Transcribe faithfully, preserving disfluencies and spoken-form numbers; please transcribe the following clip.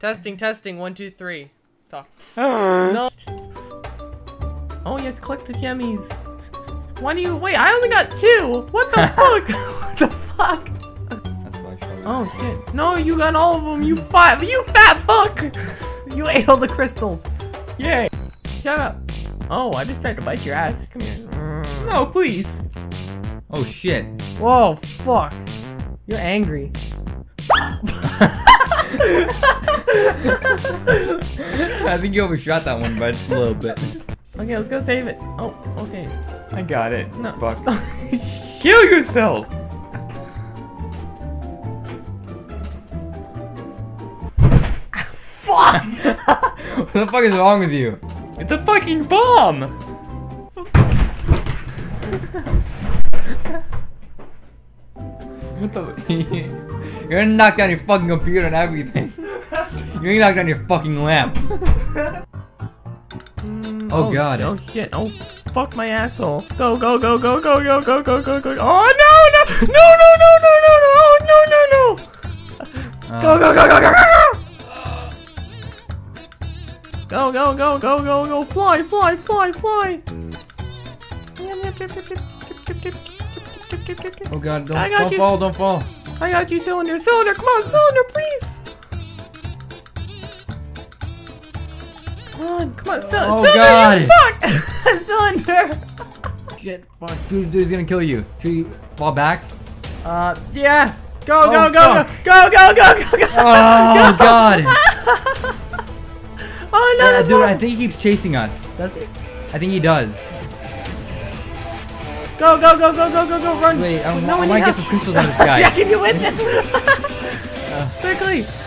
Testing, testing, one, two, three. Talk. No. Oh, you have to collect the yummies. Why do you- wait, I only got two! What the fuck? What the fuck? That's my choice. Oh shit. No, you got all of them, you fat- you fat fuck! You ate all the crystals. Yay! Shut up. Oh, I just tried to bite your ass. Come here. No, please! Oh shit. Whoa, fuck. You're angry. I think you overshot that one by just a little bit. Okay, let's go save it. Oh, okay. I got it. No. Fuck. Kill yourself! Fuck! What the fuck is wrong with you? It's a fucking bomb! What the- You're gonna knock down your fucking computer and everything. You're gonna knock down your fucking lamp. Oh, oh god. Oh shit. Oh fuck my asshole. Go go go go go go go go go go. Oh no no no no no no no no oh, no no no. Uh, go go go go go go go go go go go go fly fly fly fly. Oh god, don't, don't fall, don't fall. I got you, Cylynder, Cylynder, come on, Cylynder, please. Come on, come on, Cyl oh, Cylynder, god. You fuck! Cylynder! Shit, fuck, dude, dude's gonna kill you. Should you fall back? Uh, yeah! Go, oh, go, go, go, go, go, go, go, go! Oh, go. God! Oh, no, yeah, that's dude, one. I think he keeps chasing us. Does he? I think he does. Go, go, go, go, go, go, go, run! Wait, I, no I, I might get some crystals on this guy. Yeah, can you win this? uh. Quickly!